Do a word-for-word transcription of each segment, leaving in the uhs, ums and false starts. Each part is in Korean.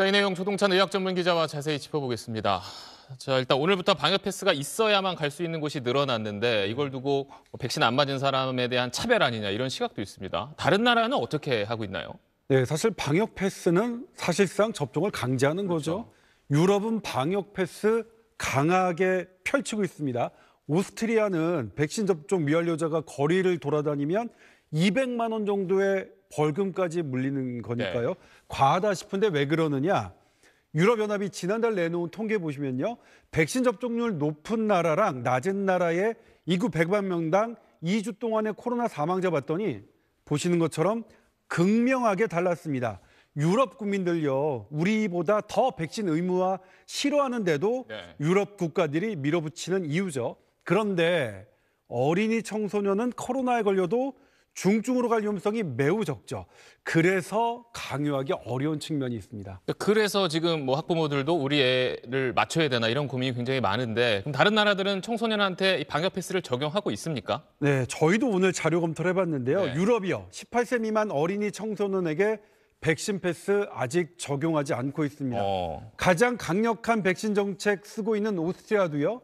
자, 이 내용 조동찬 의학 전문 기자와 자세히 짚어보겠습니다. 자, 일단 오늘부터 방역 패스가 있어야만 갈 수 있는 곳이 늘어났는데 이걸 두고 백신 안 맞은 사람에 대한 차별 아니냐 이런 시각도 있습니다. 다른 나라는 어떻게 하고 있나요? 네, 사실 방역 패스는 사실상 접종을 강제하는 거죠. 그렇죠. 유럽은 방역 패스 강하게 펼치고 있습니다. 오스트리아는 백신 접종 미완료자가 거리를 돌아다니면 이백만 원 정도의 벌금까지 물리는 거니까요. 네. 과하다 싶은데 왜 그러느냐. 유럽연합이 지난달 내놓은 통계 보시면요. 백신 접종률 높은 나라랑 낮은 나라의 인구 백만 명당 이 주 동안의 코로나 사망자 봤더니 보시는 것처럼 극명하게 달랐습니다. 유럽 국민들요. 우리보다 더 백신 의무화 싫어하는데도 네. 유럽 국가들이 밀어붙이는 이유죠. 그런데 어린이 청소년은 코로나에 걸려도 중증으로 갈 위험성이 매우 적죠. 그래서 강요하기 어려운 측면이 있습니다. 그래서 지금 뭐 학부모들도 우리 애를 맞춰야 되나 이런 고민이 굉장히 많은데 그럼 다른 나라들은 청소년한테 이 방역 패스를 적용하고 있습니까? 네, 저희도 오늘 자료 검토를 해봤는데요. 네. 유럽이요. 십팔 세 미만 어린이 청소년에게 백신 패스 아직 적용하지 않고 있습니다. 어. 가장 강력한 백신 정책 쓰고 있는 오스트리아도요.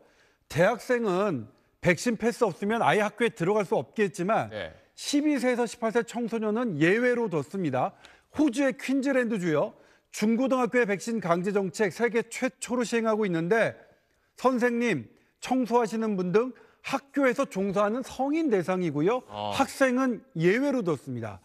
대학생은 백신 패스 없으면 아예 학교에 들어갈 수 없겠지만 네. 십이 세에서 십팔 세 청소년은 예외로 뒀습니다. 호주의 퀸즐랜드주요. 중고등학교의 백신 강제 정책 세계 최초로 시행하고 있는데 선생님, 청소하시는 분 등 학교에서 종사하는 성인 대상이고요. 어. 학생은 예외로 뒀습니다.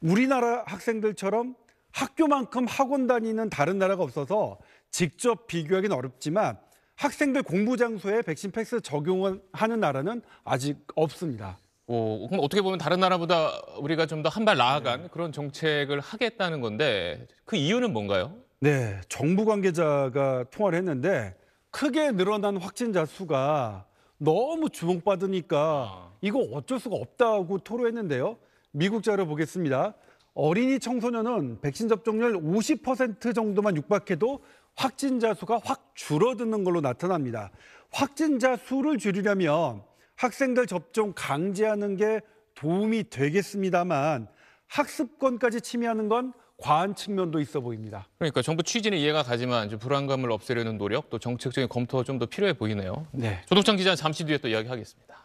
우리나라 학생들처럼 학교만큼 학원 다니는 다른 나라가 없어서 직접 비교하기는 어렵지만 학생들 공부 장소에 백신 패스 적용하는 나라는 아직 없습니다. 오, 그럼 어떻게 보면 다른 나라보다 우리가 좀 더 한 발 나아간 네. 그런 정책을 하겠다는 건데 그 이유는 뭔가요? 네, 정부 관계자가 통화를 했는데 크게 늘어난 확진자 수가 너무 주목받으니까 아. 이거 어쩔 수가 없다고 토로했는데요. 미국 자료 보겠습니다. 어린이 청소년은 백신 접종률 오십 퍼센트 정도만 육박해도 확진자 수가 확 줄어드는 걸로 나타납니다. 확진자 수를 줄이려면 학생들 접종 강제하는 게 도움이 되겠습니다만 학습권까지 침해하는 건 과한 측면도 있어 보입니다. 그러니까 정부 취지는 이해가 가지만 이제 불안감을 없애려는 노력, 또 정책적인 검토가 좀 더 필요해 보이네요. 네. 조동찬 기자 잠시 뒤에 또 이야기하겠습니다.